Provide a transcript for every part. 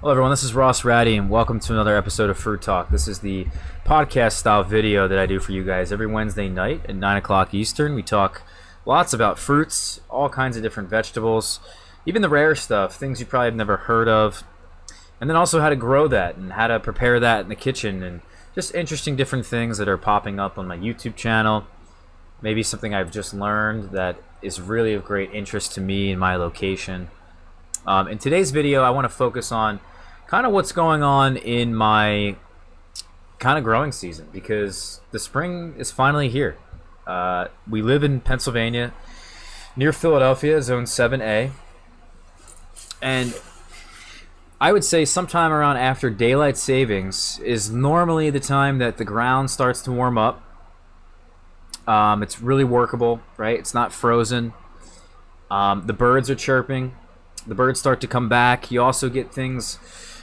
Hello everyone, this is Ross Raddi and welcome to another episode of Fruit Talk. This is the podcast style video that I do for you guys every Wednesday night at 9 o'clock Eastern. We talk lots about fruits, all kinds of different vegetables, even the rare stuff, things you probably have never heard of, and then also how to grow that and how to prepare that in the kitchen and just interesting different things that are popping up on my YouTube channel. Maybe something I've just learned that is really of great interest to me in my location. In today's video, I want to focus on kind of what's going on in my kind of growing season because the spring is finally here. We live in Pennsylvania, near Philadelphia, Zone 7A. And I would say sometime around after daylight savings is normally the time that the ground starts to warm up. It's really workable, right? It's not frozen. The birds are chirping. The birds start to come back. You also get things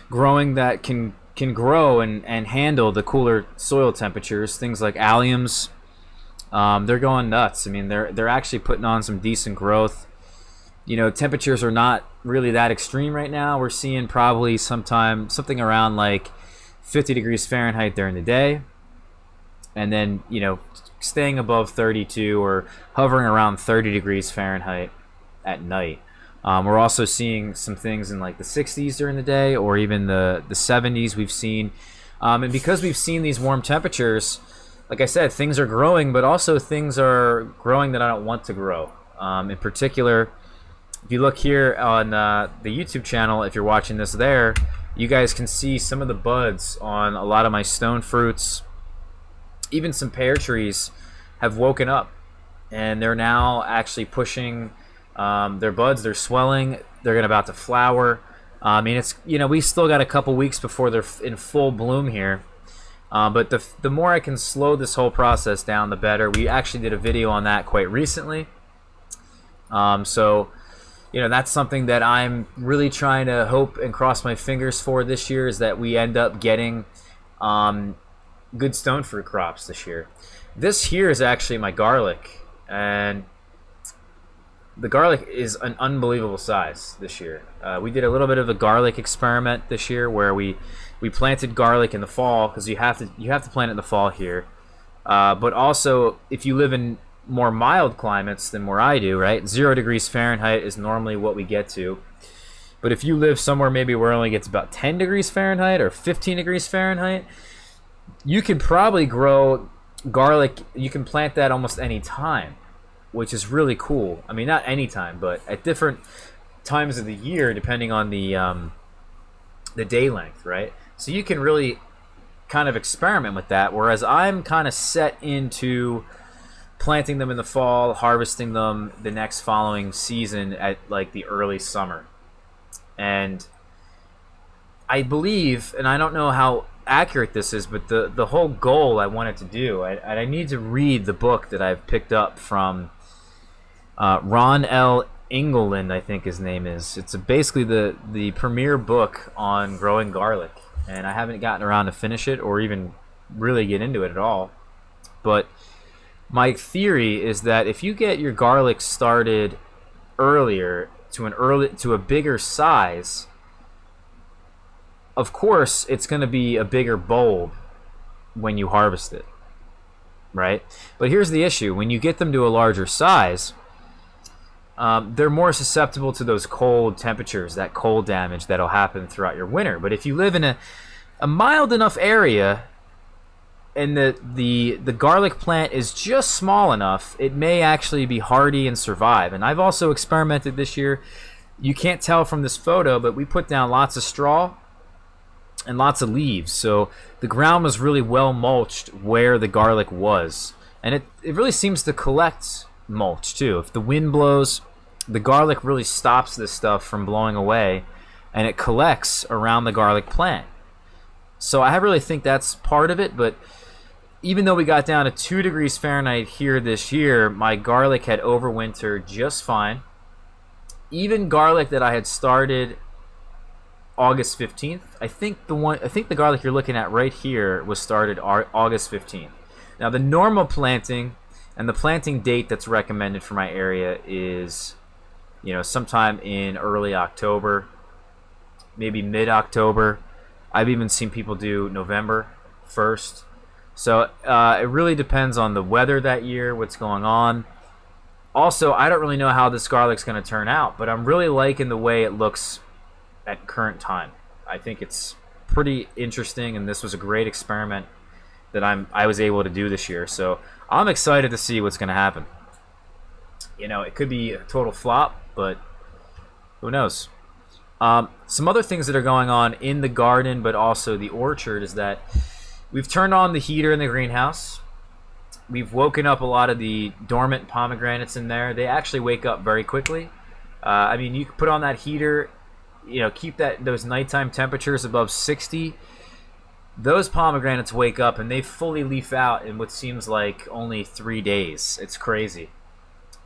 growing that can grow and handle the cooler soil temperatures. Things like alliums, they're going nuts. I mean, they're actually putting on some decent growth. You know, temperatures are not really that extreme right now. We're seeing probably something around like 50 degrees Fahrenheit during the day, and then you know, staying above 32 or hovering around 30 degrees Fahrenheit at night. We're also seeing some things in like the 60s during the day or even the 70s we've seen. And because we've seen these warm temperatures, like I said, things are growing, but also things are growing that I don't want to grow. In particular, if you look here on the YouTube channel, if you're watching this there, you guys can see some of the buds on a lot of my stone fruits. Even some pear trees have woken up and they're now actually pushing their buds. They're swelling, they're about to flower. I mean, it's, you know, we still got a couple weeks before they're in full bloom here, but the more I can slow this whole process down, the better. We actually did a video on that quite recently, so you know, that's something that I'm really trying to hope and cross my fingers for this year, is that we end up getting good stone fruit crops this year. This here is actually my garlic, and the garlic is an unbelievable size this year. We did a little bit of a garlic experiment this year where we planted garlic in the fall because you have to plant it in the fall here. But also, if you live in more mild climates than where I do, right? 0 degrees Fahrenheit is normally what we get to. But if you live somewhere maybe where it only gets about 10 degrees Fahrenheit or 15 degrees Fahrenheit, you can probably grow garlic. You can plant that almost any time, which is really cool. I mean, not any time, but at different times of the year, depending on the day length, right? So you can really kind of experiment with that, whereas I'm kind of set into planting them in the fall, harvesting them the next following season at like the early summer. And I believe, and I don't know how accurate this is, but the whole goal I wanted to do, and I need to read the book that I've picked up from Ron L. Engeland, I think his name is. It's basically the premier book on growing garlic, and I haven't gotten around to finish it or even really get into it at all. But my theory is that if you get your garlic started earlier to a bigger size, of course, it's going to be a bigger bulb when you harvest it, right? But here's the issue. When you get them to a larger size, they're more susceptible to those cold temperatures, that cold damage that'll happen throughout your winter. But if you live in a mild enough area and the garlic plant is just small enough, it may actually be hardy and survive. And I've also experimented this year. You can't tell from this photo, but we put down lots of straw and lots of leaves, so the ground was really well mulched where the garlic was, and it really seems to collect mulch too. If the wind blows, the garlic really stops this stuff from blowing away, and it collects around the garlic plant. So I really think that's part of it. But even though we got down to 2 degrees Fahrenheit here this year, my garlic had overwintered just fine. Even garlic that I had started August 15th. I think the garlic you're looking at right here was started August 15th. Now the normal planting and the planting date that's recommended for my area is, you know, sometime in early October. maybe mid-October. I've even seen people do November 1st. So it really depends on the weather that year, what's going on. Also, I don't really know how this garlic's going to turn out, but I'm really liking the way it looks at current time. I think it's pretty interesting, and this was a great experiment that I was able to do this year. So I'm excited to see what's going to happen. You know, it could be a total flop, but who knows? Some other things that are going on in the garden, but also the orchard, is that we've turned on the heater in the greenhouse. We've woken up a lot of the dormant pomegranates in there. They actually wake up very quickly. I mean, you can put on that heater, you know, keep those nighttime temperatures above 60. Those pomegranates wake up and they fully leaf out in what seems like only 3 days. It's crazy.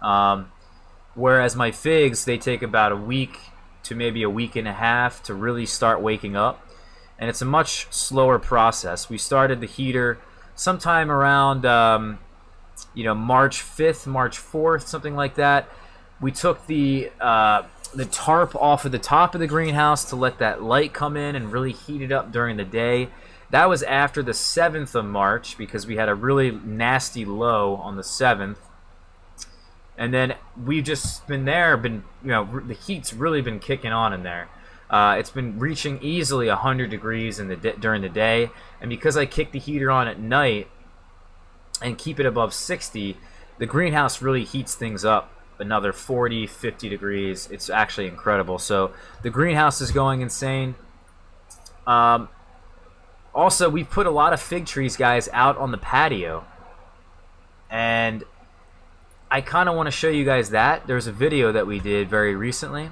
Whereas my figs, they take about a week to maybe a week and a half to really start waking up, and it's a much slower process. We started the heater sometime around you know, March 5th, March 4th, something like that. We took the tarp off of the top of the greenhouse to let that light come in and really heat it up during the day. That was after the 7th of March because we had a really nasty low on the 7th. And then we've just been there, you know, the heat's really been kicking on in there. It's been reaching easily 100 degrees in during the day. And because I kick the heater on at night and keep it above 60, the greenhouse really heats things up another 40, 50 degrees. It's actually incredible. So the greenhouse is going insane. Also, we put a lot of fig trees, guys, out on the patio. And I kind of want to show you guys that. There's a video that we did very recently.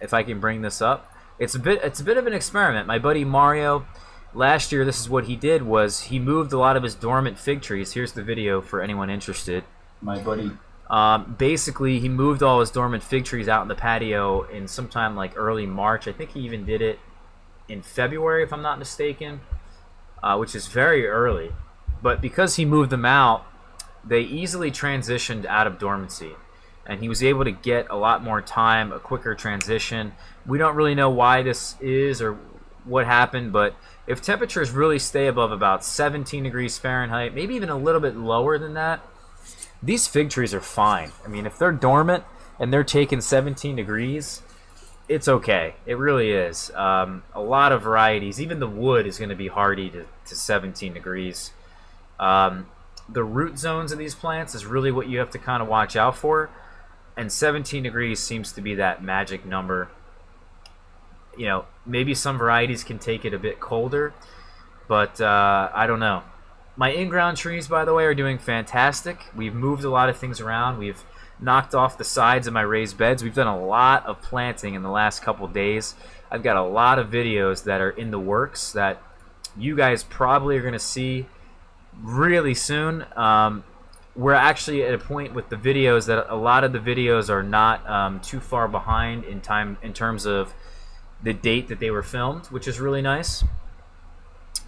If I can bring this up. It's a bit of an experiment. My buddy Mario, last year, this is what he did, was he moved a lot of his dormant fig trees. Here's the video for anyone interested. My buddy. Basically, he moved all his dormant fig trees out in the patio in sometime like early March. I think he even did it in February, if I'm not mistaken, which is very early. But because he moved them out, they easily transitioned out of dormancy, and he was able to get a lot more time, a quicker transition. We don't really know why this is or what happened, but if temperatures really stay above about 17 degrees Fahrenheit, maybe even a little bit lower than that, these fig trees are fine. I mean, if they're dormant and they're taking 17 degrees, it's okay. It really is. A lot of varieties, even the wood is going to be hardy to 17 degrees. The root zones of these plants is really what you have to kind of watch out for, and 17 degrees seems to be that magic number. You know, maybe some varieties can take it a bit colder, but I don't know. My in-ground trees, by the way, are doing fantastic. We've moved a lot of things around. We've knocked off the sides of my raised beds. We've done a lot of planting in the last couple days. I've got a lot of videos that are in the works that you guys probably are going to see really soon. We're actually at a point with the videos that a lot of the videos are not too far behind in time in terms of the date that they were filmed, which is really nice.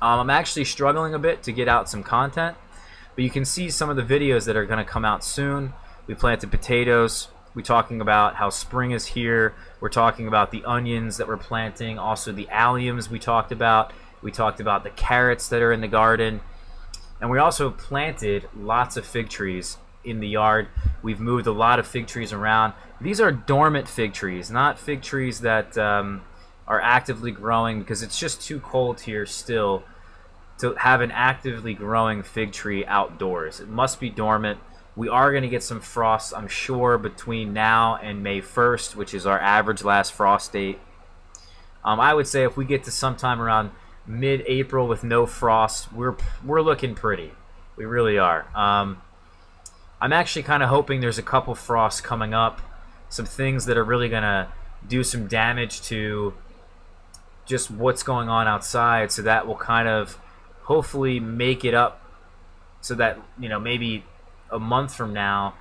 I'm actually struggling a bit to get out some content, but you can see some of the videos that are going to come out soon. We planted potatoes. We're talking about how spring is here. We're talking about the onions that we're planting, also the alliums we talked about. We talked about the carrots that are in the garden. And we also planted lots of fig trees in the yard. We've moved a lot of fig trees around. These are dormant fig trees, not fig trees that are actively growing, because it's just too cold here still to have an actively growing fig tree outdoors. It must be dormant. We are going to get some frosts, I'm sure, between now and May 1st, which is our average last frost date. I would say if we get to sometime around mid-April with no frost, we're looking pretty. We really are. I'm actually kind of hoping there's a couple frosts coming up, some things that are really gonna do some damage to just what's going on outside, so that will kind of hopefully make it up, so that, you know, maybe a month from now,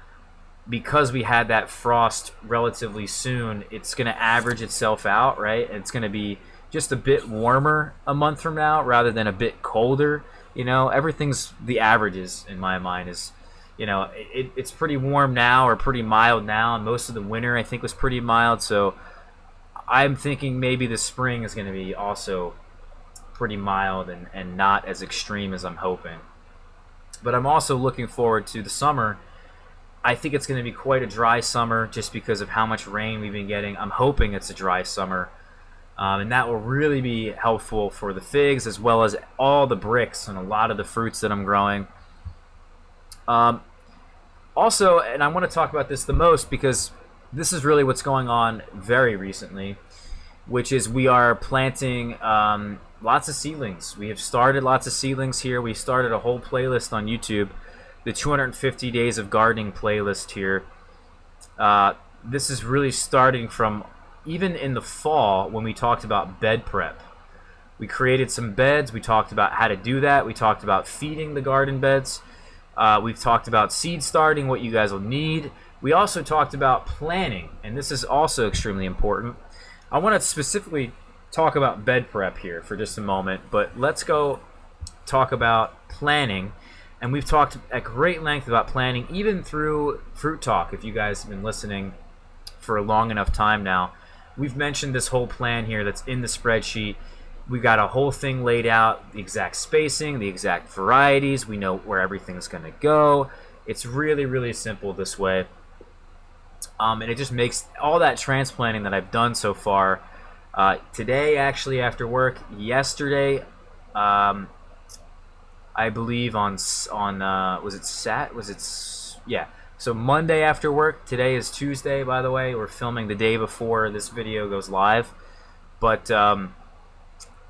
because we had that frost relatively soon, it's gonna average itself out, right? And it's gonna be just a bit warmer a month from now rather than a bit colder. You know, everything's the averages in my mind is, you know, it's pretty warm now or pretty mild now, and most of the winter I think was pretty mild. So I'm thinking maybe the spring is going to be also pretty mild and not as extreme as I'm hoping. But I'm also looking forward to the summer. I think it's going to be quite a dry summer just because of how much rain we've been getting. I'm hoping it's a dry summer. And that will really be helpful for the figs as well as all the bricks and a lot of the fruits that I'm growing. Also, and I want to talk about this the most because this is really what's going on very recently, which is we are planting lots of seedlings. We have started lots of seedlings here. We started a whole playlist on YouTube, the 250 Days of Gardening playlist here. This is really starting from even in the fall when we talked about bed prep. We created some beds. We talked about how to do that. We talked about feeding the garden beds. We've talked about seed starting, what you guys will need. We also talked about planning, and this is also extremely important. I want to specifically talk about bed prep here for just a moment, but let's go talk about planning. And we've talked at great length about planning, even through Fruit Talk, if you guys have been listening for a long enough time now. We've mentioned this whole plan here that's in the spreadsheet. We've got a whole thing laid out, the exact spacing, the exact varieties. We know where everything's going to go. It's really, really simple this way. And it just makes all that transplanting that I've done so far today, actually after work, yesterday, I believe so Monday after work. Today is Tuesday, by the way. We're filming the day before this video goes live, but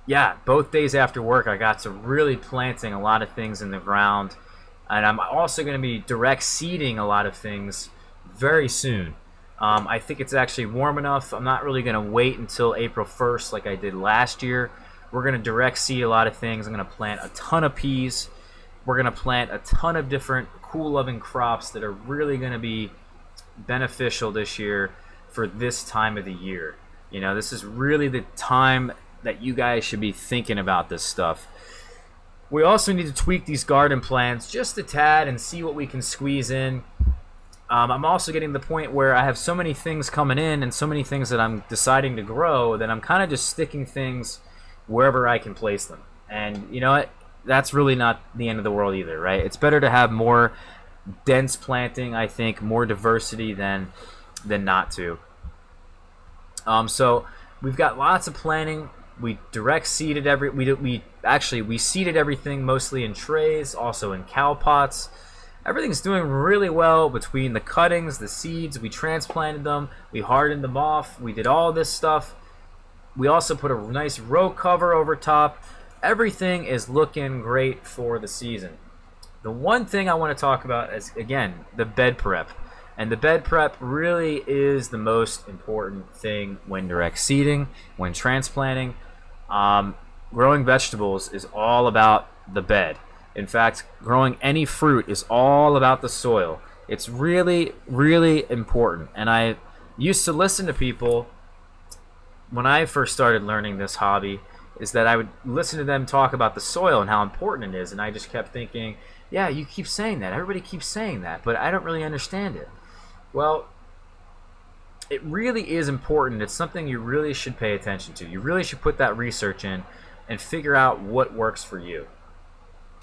yeah, both days after work I got to really planting a lot of things in the ground, and I'm also going to be direct seeding a lot of things very soon. I think it's actually warm enough. I'm not really going to wait until April 1st like I did last year. We're going to direct seed a lot of things. I'm going to plant a ton of peas. We're going to plant a ton of different cool loving crops that are really going to be beneficial this year for this time of the year. You know, this is really the time that you guys should be thinking about this stuff. We also need to tweak these garden plans just a tad and see what we can squeeze in. I'm also getting to the point where I have so many things coming in and so many things that I'm deciding to grow that I'm kind of just sticking things wherever I can place them. And you know what? That's really not the end of the world either, right? It's better to have more dense planting, I think, more diversity than not to. So we've got lots of planning. We direct seeded we seeded everything mostly in trays, also in cow pots. Everything's doing really well between the cuttings, the seeds. We transplanted them. We hardened them off. We did all this stuff. We also put a nice row cover over top. Everything is looking great for the season. The one thing I want to talk about is, again, the bed prep. And the bed prep really is the most important thing when direct seeding, when transplanting. Growing vegetables is all about the bed. In fact, growing any fruit is all about the soil. It's really, really important. And I used to listen to people when I first started learning this hobby, is that I would listen to them talk about the soil and how important it is. And I just kept thinking, yeah, you keep saying that. Everybody keeps saying that, but I don't really understand it. Well, it really is important. It's something you really should pay attention to. You really should put that research in and figure out what works for you.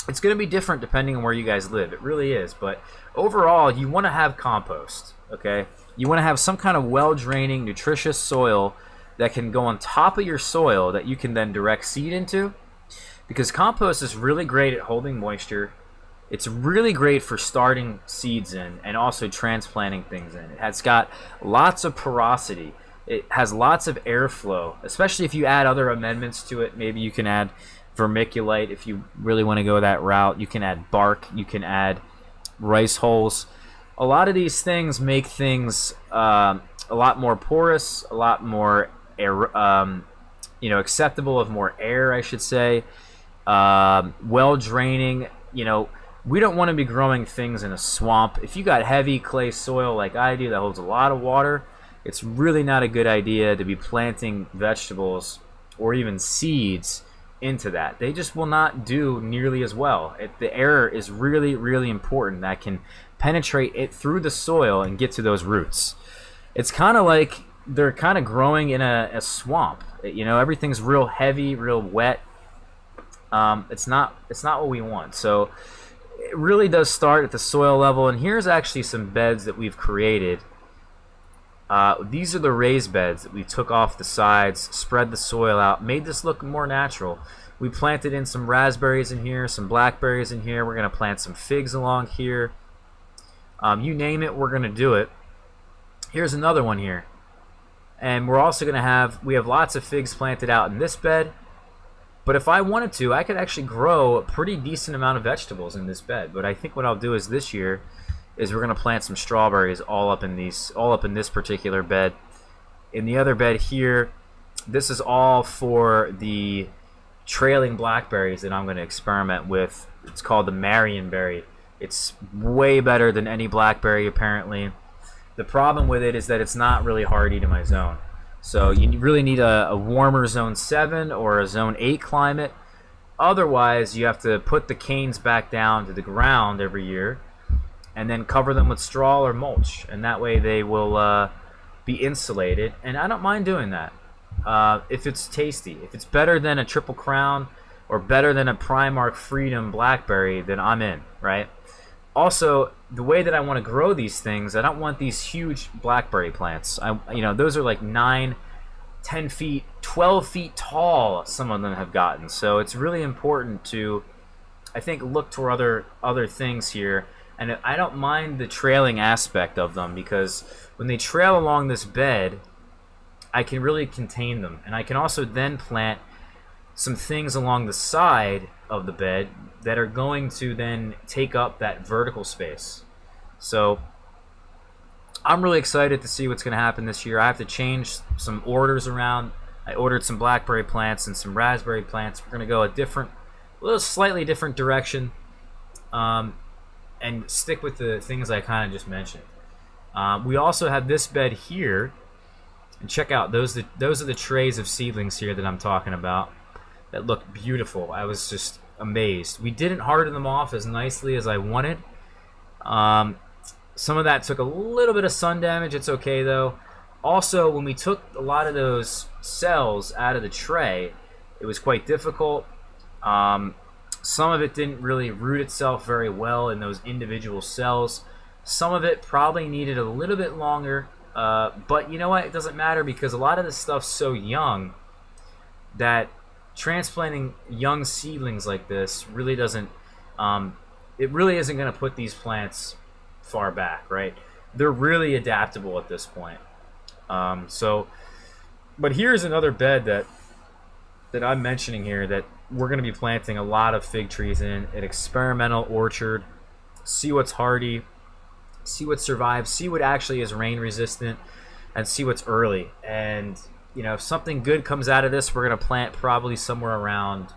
It's going to be different depending on where you guys live. It really is. But overall, you want to have compost, okay? You want to have some kind of well-draining, nutritious soil that can go on top of your soil that you can then direct seed into, because compost is really great at holding moisture. It's really great for starting seeds in and also transplanting things in. It has got lots of porosity. It has lots of airflow, especially if you add other amendments to it. Maybe you can add vermiculite if you really want to go that route. You can add bark, you can add rice hulls. A lot of these things make things a lot more porous, a lot more air, acceptable of more air, I should say, well draining. You know, we don't want to be growing things in a swamp. If you got heavy clay soil like I do that holds a lot of water, it's really not a good idea to be planting vegetables or even seeds into that. They just will not do nearly as well. The air is really, really important. That can penetrate it through the soil and get to those roots. It's kind of like they're kind of growing in a swamp. You know, everything's real heavy, real wet. It's not what we want. So it really does start at the soil level. And here's actually some beds that we've created. These are the raised beds that we took off the sides, spread the soil out, made this look more natural. We planted in some raspberries in here, some blackberries in here. We're going to plant some figs along here. You name it, we're going to do it. Here's another one here. And we're also going to have, we have lots of figs planted out in this bed. But if I wanted to, I could actually grow a pretty decent amount of vegetables in this bed. But I think what I'll do is this year is we're going to plant some strawberries all up in this particular bed. In the other bed here, this is all for the trailing blackberries that I'm going to experiment with. It's called the Marionberry. It's way better than any blackberry apparently. The problem with it is that it's not really hardy to my zone. So you really need a warmer Zone 7 or a Zone 8 climate. Otherwise, you have to put the canes back down to the ground every year and then cover them with straw or mulch. And that way they will be insulated. And I don't mind doing that if it's tasty. If it's better than a Triple Crown or better than a Primark Freedom blackberry, then I'm in, right? Also, the way that I want to grow these things, I don't want these huge blackberry plants. You know, those are like 9, 10 feet, 12 feet tall, some of them have gotten. So it's really important to, I think, look toward other things here. And I don't mind the trailing aspect of them because when they trail along this bed, I can really contain them. And I can also then plant some things along the side of the bed that are going to then take up that vertical space. So I'm really excited to see what's going to happen this year. I have to change some orders around. I ordered some blackberry plants and some raspberry plants. We're going to go a slightly different direction and stick with the things I kind of just mentioned. We also have this bed here, and check out those are the trays of seedlings here that I'm talking about that look beautiful. I was just amazed. We didn't harden them off as nicely as I wanted. Some of that took a little bit of sun damage. It's okay though. Also, when we took a lot of those cells out of the tray, it was quite difficult. Some of it didn't really root itself very well in those individual cells. Some of it probably needed a little bit longer, but you know what, it doesn't matter because a lot of this stuff's so young that transplanting young seedlings like this really doesn't, it really isn't going to put these plants far back, right? They're really adaptable at this point. But here's another bed that I'm mentioning here that we're going to be planting a lot of fig trees in, an experimental orchard, see what's hardy, see what survives, see what actually is rain resistant, and see what's early. And you know, if something good comes out of this, we're going to plant probably somewhere around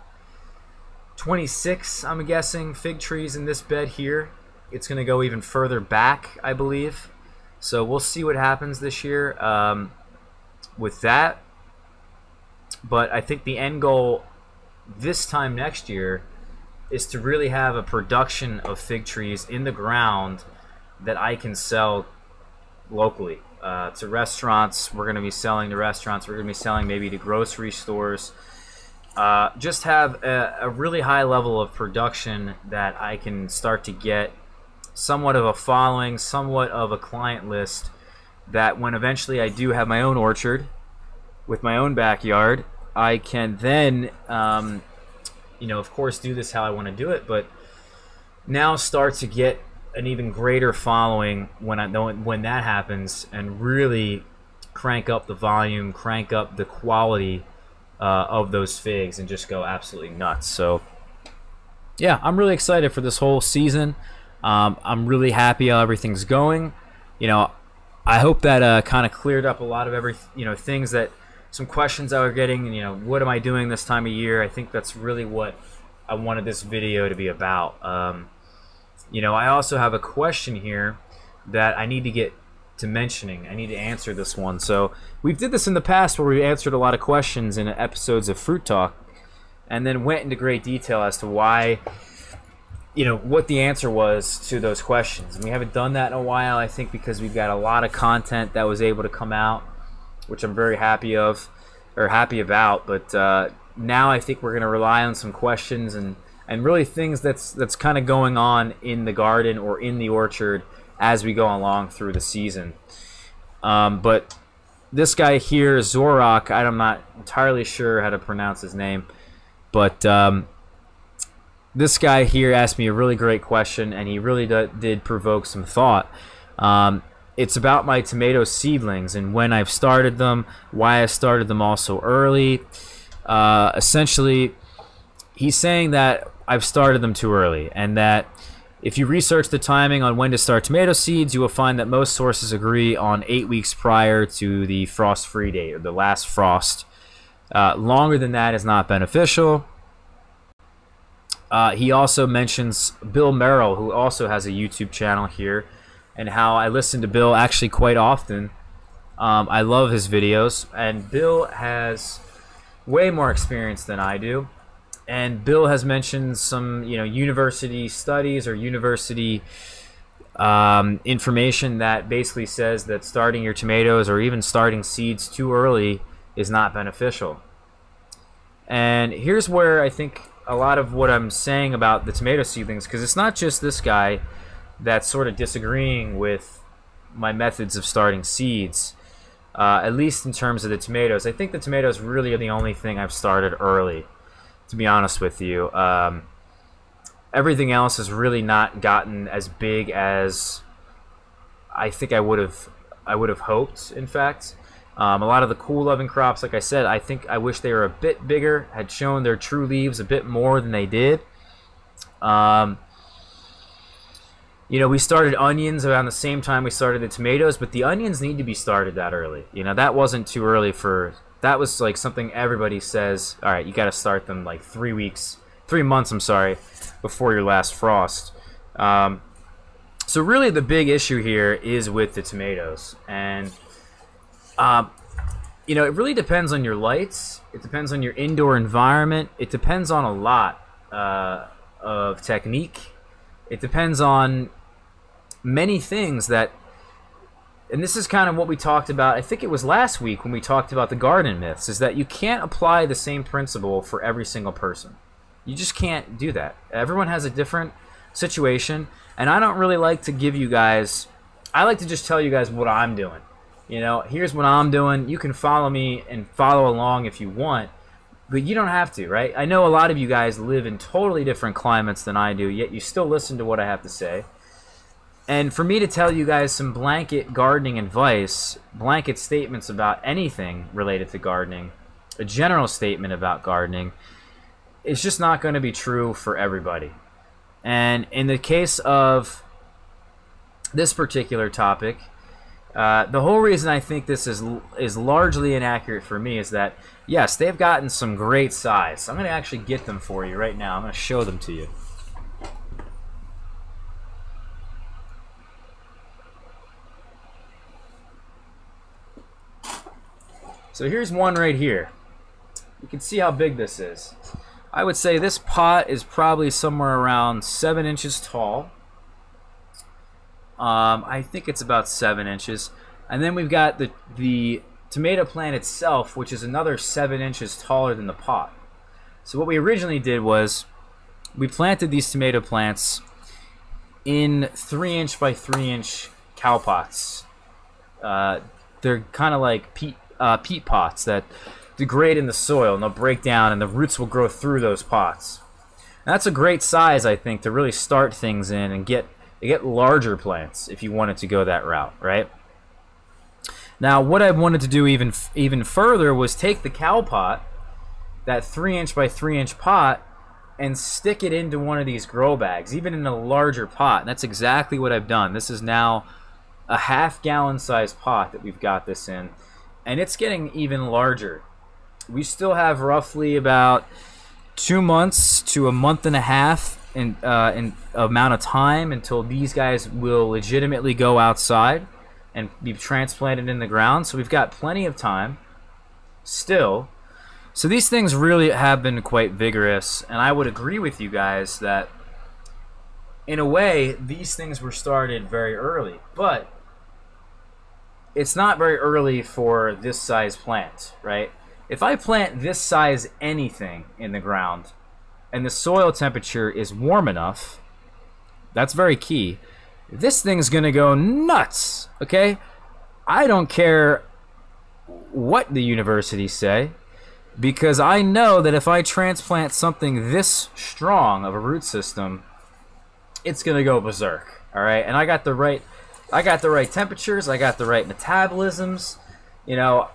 26, I'm guessing, fig trees in this bed here. It's going to go even further back, I believe. So we'll see what happens this year with that. But I think the end goal this time next year is to really have a production of fig trees in the ground that I can sell locally. To restaurants, we're going to be selling to restaurants, we're going to be selling maybe to grocery stores, just have a really high level of production that I can start to get somewhat of a following, somewhat of a client list that when eventually I do have my own orchard with my own backyard, I can then, you know, of course do this how I want to do it, but now start to get an even greater following when that happens, and really crank up the volume, crank up the quality of those figs, and just go absolutely nuts. So yeah, I'm really excited for this whole season. I'm really happy how everything's going. You know, I hope that kind of cleared up a lot of things that some questions I were getting. And, you know, what am I doing this time of year? I think that's really what I wanted this video to be about. You know, I also have a question here that I need to get to mentioning. I need to answer this one. So we've did this in the past where we answered a lot of questions in episodes of Fruit Talk and then went into great detail as to why, you know, what the answer was to those questions. And we haven't done that in a while, I think, because we've got a lot of content that was able to come out which I'm very happy of, or happy about. But now I think we're going to rely on some questions and really things that's kind of going on in the garden or in the orchard as we go along through the season. But this guy here, Zorak, I'm not entirely sure how to pronounce his name, but this guy here asked me a really great question, and he really did provoke some thought. It's about my tomato seedlings and when I've started them, why I started them all so early. Essentially, he's saying that I've started them too early, and that if you research the timing on when to start tomato seeds, you will find that most sources agree on 8 weeks prior to the frost-free date or the last frost. Longer than that is not beneficial. He also mentions Bill Merrill, who also has a YouTube channel here, and how I listen to Bill actually quite often. I love his videos, and Bill has way more experience than I do. And Bill has mentioned some, university studies or university information that basically says that starting your tomatoes or even starting seeds too early is not beneficial. And here's where I think a lot of what I'm saying about the tomato seedlings, because it's not just this guy that's sort of disagreeing with my methods of starting seeds, at least in terms of the tomatoes. I think the tomatoes really are the only thing I've started early, to be honest with you. Everything else has really not gotten as big as I think I would have hoped. In fact, a lot of the cool loving crops, like I said, I think I wish they were a bit bigger, had shown their true leaves a bit more than they did. We started onions around the same time we started the tomatoes, but the onions need to be started that early. That wasn't too early for. That was like something everybody says, all right, you got to start them like 3 months, before your last frost. So really the big issue here is with the tomatoes. And, it really depends on your lights. It depends on your indoor environment. It depends on a lot of technique. It depends on many things that. And this is kind of what we talked about, I think it was last week when we talked about the garden myths, is that you can't apply the same principle for every single person. You just can't do that. Everyone has a different situation, and I don't really like to give you guys, I like to just tell you guys what I'm doing. Here's what I'm doing. You can follow me and follow along if you want, but you don't have to, right? I know a lot of you guys live in totally different climates than I do, yet you still listen to what I have to say. And for me to tell you guys some blanket gardening advice, blanket statements about anything related to gardening, a general statement about gardening, it's just not going to be true for everybody. And in the case of this particular topic, the whole reason I think this is largely inaccurate for me is that, yes, they've gotten some great size. I'm going to actually get them for you right now. I'm going to show them to you. So here's one right here. You can see how big this is. I would say this pot is probably somewhere around 7 inches tall. I think it's about 7 inches. And then we've got the tomato plant itself, which is another 7 inches taller than the pot. So what we originally did was we planted these tomato plants in 3-inch by 3-inch cow pots. They're kind of like peat pots that degrade in the soil, and they'll break down and the roots will grow through those pots. And that's a great size, I think, to really start things in and get larger plants if you wanted to go that route, right? Now what I wanted to do even further was take the cow pot, that 3-inch by 3-inch pot, and stick it into one of these grow bags, even in a larger pot. And that's exactly what I've done. This is now a half-gallon size pot that we've got this in. And it's getting even larger. We still have roughly about 2 months to a month and a half in amount of time until these guys will legitimately go outside and be transplanted in the ground. So we've got plenty of time still. So these things really have been quite vigorous. And I would agree with you guys that in a way, these things were started very early. But it's not very early for this size plant, right? If I plant this size anything in the ground and the soil temperature is warm enough, that's very key, this thing's gonna go nuts, okay? I don't care what the universities say, because I know that if I transplant something this strong of a root system, it's gonna go berserk, all right? And I got the right temperatures, I got the right metabolisms, you know,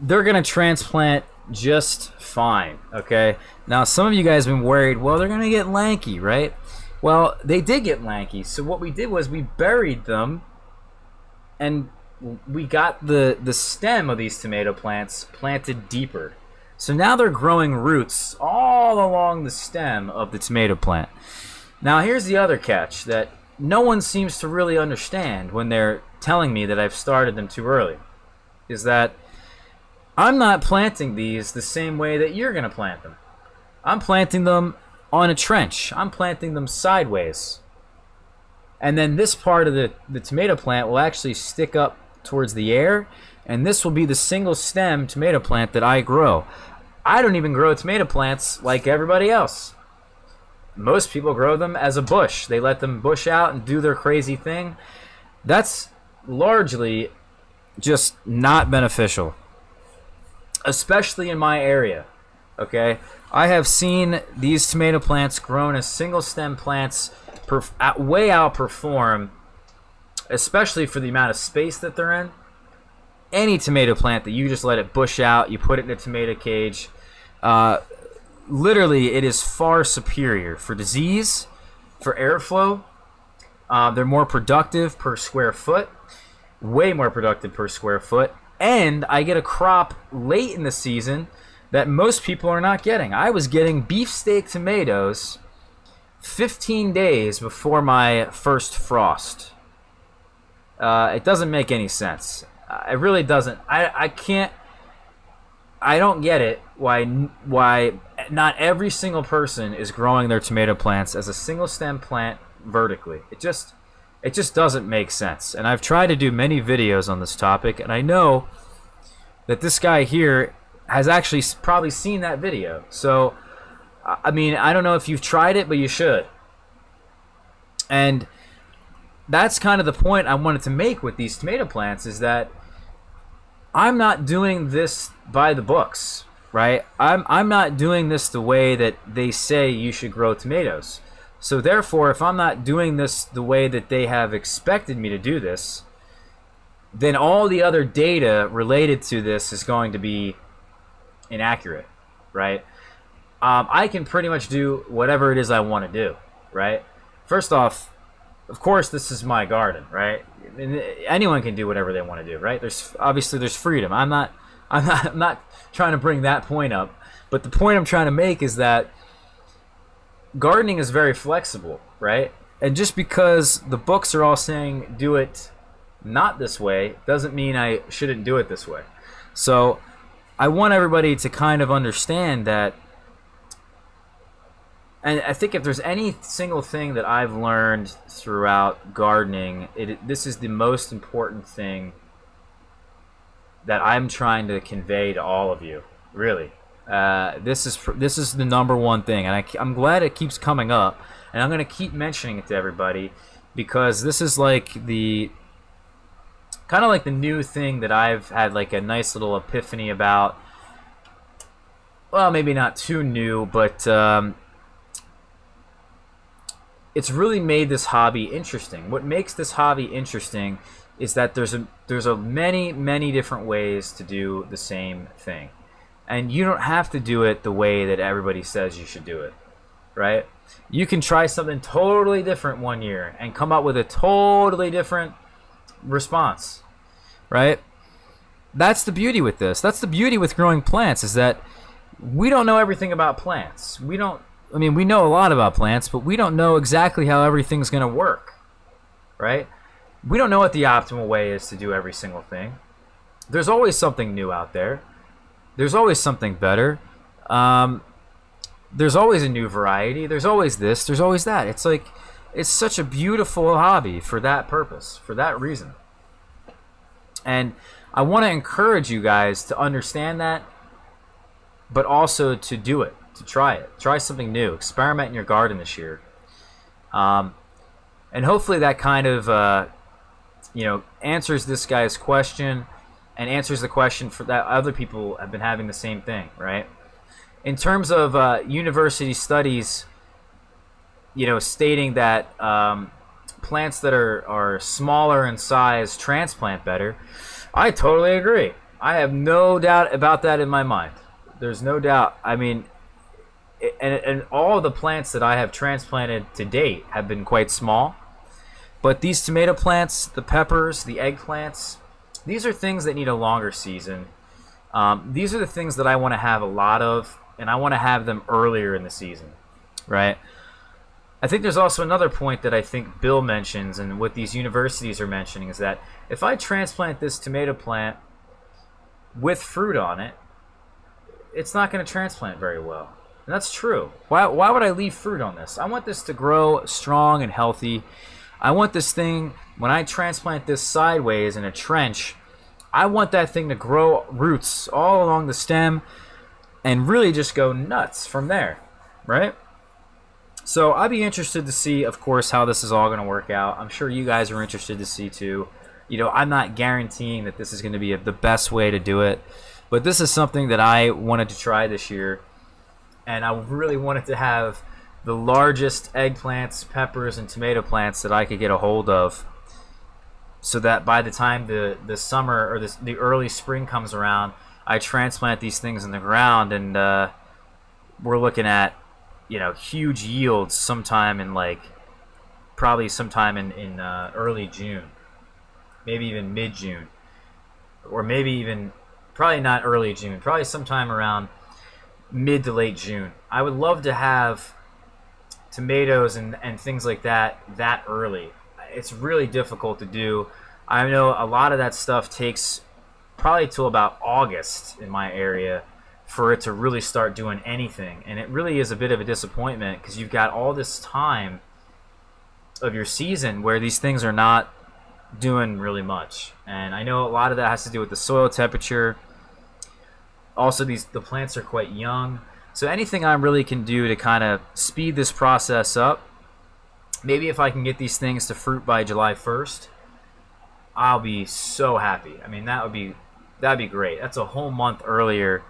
they're gonna transplant just fine, okay? Now, some of you guys have been worried, well, they're gonna get lanky, right? Well, they did get lanky, so what we did was we buried them, and we got the stem of these tomato plants planted deeper. So now they're growing roots all along the stem of the tomato plant. Now, here's the other catch that no one seems to really understand when they're telling me that I've started them too early, is that I'm not planting these the same way that you're going to plant them. I'm planting them on a trench. I'm planting them sideways. And then this part of the tomato plant will actually stick up towards the air, and this will be the single stem tomato plant that I grow. I don't even grow tomato plants like everybody else. Most people grow them as a bush. They let them bush out and do their crazy thing. That's largely just not beneficial, especially in my area, okay? I have seen these tomato plants grown as single stem plants way outperform, especially for the amount of space that they're in, any tomato plant that you just let it bush out, you put it in a tomato cage. Literally, it is far superior for disease, for airflow. They're more productive per square foot, way more productive per square foot, and I get a crop late in the season that most people are not getting. I was getting beefsteak tomatoes 15 days before my first frost. It doesn't make any sense. It really doesn't. I can't. I don't get it why not every single person is growing their tomato plants as a single stem plant vertically. It just doesn't make sense. And I've tried to do many videos on this topic, and I know that this guy here has actually probably seen that video. So, I mean, I don't know if you've tried it, but you should. And that's kind of the point I wanted to make with these tomato plants, is that I'm not doing this by the books, right? I'm not doing this the way that they say you should grow tomatoes. So therefore, if I'm not doing this the way that they have expected me to do this, then all the other data related to this is going to be inaccurate, right? I can pretty much do whatever it is I want to do, right? First off, of course, this is my garden, right? Anyone can do whatever they want to do, right? There's freedom. I'm not trying to bring that point up, but the point I'm trying to make is that gardening is very flexible, right? And just because the books are all saying do it not this way doesn't mean I shouldn't do it this way. So I want everybody to kind of understand that. And I think if there's any single thing that I've learned throughout gardening, this is the most important thing that I'm trying to convey to all of you, really. This is the number one thing, and I'm glad it keeps coming up, and I'm going to keep mentioning it to everybody, because this is like the kind of like the new thing that I've had like a nice little epiphany about. Well, maybe not too new, but it's really made this hobby interesting. What makes this hobby interesting is that there's many different ways to do the same thing, and you don't have to do it the way that everybody says you should do it, right? You can try something totally different one year and come up with a totally different response, right? That's the beauty with this. That's the beauty with growing plants, is that we don't know everything about plants. I mean, we know a lot about plants, but we don't know exactly how everything's going to work, right? We don't know what the optimal way is to do every single thing. There's always something new out there. There's always something better. There's always a new variety. There's always this. There's always that. It's like, it's such a beautiful hobby for that purpose, for that reason. And I want to encourage you guys to understand that, but also to do it, to try it. Try something new. Experiment in your garden this year. And hopefully that kind of, you know, answers this guy's question and answers the question for that other people have been having the same thing, right? In terms of university studies, you know, stating that plants that are smaller in size transplant better, I totally agree. I have no doubt about that in my mind. There's no doubt. I mean, and all the plants that I have transplanted to date have been quite small. But these tomato plants, the peppers, the eggplants, these are things that need a longer season. These are the things that I want to have a lot of, and I want to have them earlier in the season, right? I think there's also another point that I think Bill mentions, and what these universities are mentioning, is that if I transplant this tomato plant with fruit on it, it's not going to transplant very well. And that's true. Why would I leave fruit on this? I want this to grow strong and healthy. I want this thing, when I transplant this sideways in a trench, I want that thing to grow roots all along the stem and really just go nuts from there, right? So I'd be interested to see, of course, how this is all going to work out. I'm sure you guys are interested to see too. You know, I'm not guaranteeing that this is going to be the best way to do it, but this is something that I wanted to try this year, and I really wanted to have the largest eggplants, peppers, and tomato plants that I could get a hold of, so that by the time the summer or the early spring comes around, I transplant these things in the ground, and we're looking at, you know, huge yields sometime in, like, probably sometime in early June, maybe even mid-June, or maybe even probably not early June, probably sometime around mid to late June. I would love to have tomatoes and things like that early. It's really difficult to do. I know a lot of that stuff takes probably till about August in my area for it to really start doing anything, and it really is a bit of a disappointment, because you've got all this time of your season where these things are not doing really much. And I know a lot of that has to do with the soil temperature. Also, the plants are quite young, so anything I really can do to kind of speed this process up, maybe if I can get these things to fruit by July 1st, I'll be so happy. I mean, that'd be great. That's a whole month earlier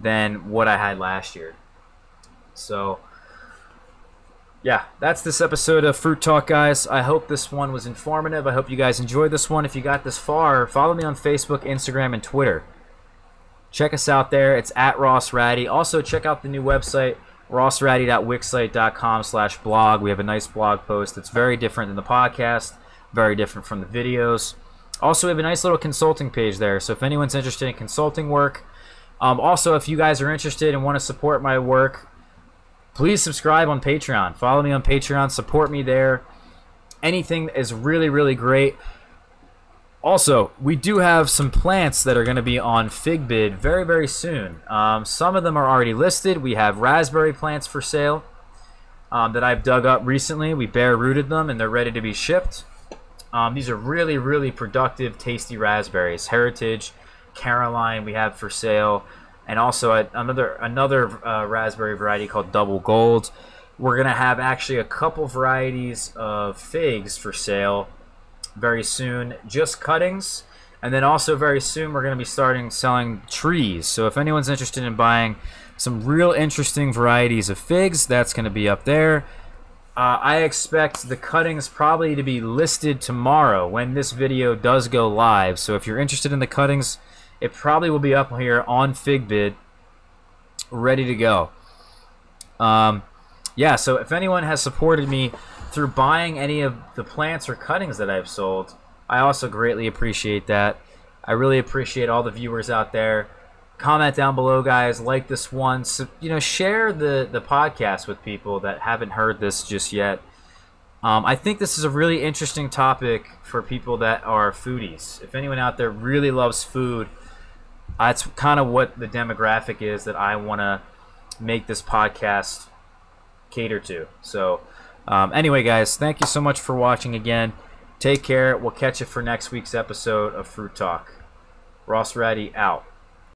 than what I had last year. So yeah, that's this episode of Fruit Talk, guys. I hope this one was informative. I hope you guys enjoyed this one. If you got this far, follow me on Facebook, Instagram, and Twitter. Check us out there. It's at Ross Raddi. Also, check out the new website, rossraddi.wixsite.com/blog. We have a nice blog post that's very different than the podcast, very different from the videos. Also, we have a nice little consulting page there, so if anyone's interested in consulting work. Also, if you guys are interested and want to support my work, please subscribe on Patreon. Follow me on Patreon. Support me there. Anything is really, really great. Also, we do have some plants that are going to be on Figbid very, very soon. Some of them are already listed. We have raspberry plants for sale that I've dug up recently. We bare-rooted them, and they're ready to be shipped. These are really, really productive, tasty raspberries. Heritage Caroline we have for sale, and also another raspberry variety called Double Gold. We're gonna have actually a couple varieties of figs for sale very soon, just cuttings, and then also very soon we're gonna be starting selling trees. So if anyone's interested in buying some real interesting varieties of figs, that's gonna be up there. I expect the cuttings probably to be listed tomorrow when this video does go live. So if you're interested in the cuttings, it probably will be up here on Figbid, ready to go. Yeah, so if anyone has supported me through buying any of the plants or cuttings that I've sold, I also greatly appreciate that. I really appreciate all the viewers out there. Comment down below, guys. Like this one. So, you know, share the podcast with people that haven't heard this just yet. I think this is a really interesting topic for people that are foodies. If anyone out there really loves food, that's kind of what the demographic is that I want to make this podcast cater to. So anyway, guys, thank you so much for watching again. Take care. We'll catch you for next week's episode of Fruit Talk. Ross Raddi out.